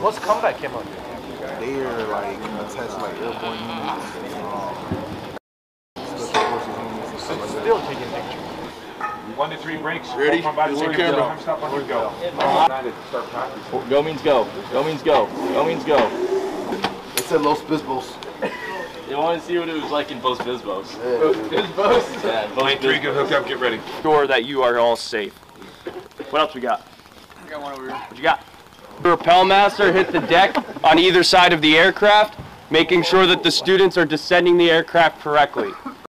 What's combat came out? They're like attached like airborne units and special forces units and stuff like that. Still taking pictures. 1 to 3 breaks. Ready? Where's your camera? Time stop on you go. Go means go. Go means go. Go means go. It said Los Bisbos. You want to see what it was like in Los Bisbos. Yeah. Bisbos? Yeah, Lane 3, go hook up, get ready. Sure that you are all safe. What else we got? I got one over here. What you got? The rappel master hit the deck on either side of the aircraft, making sure that the students are descending the aircraft correctly.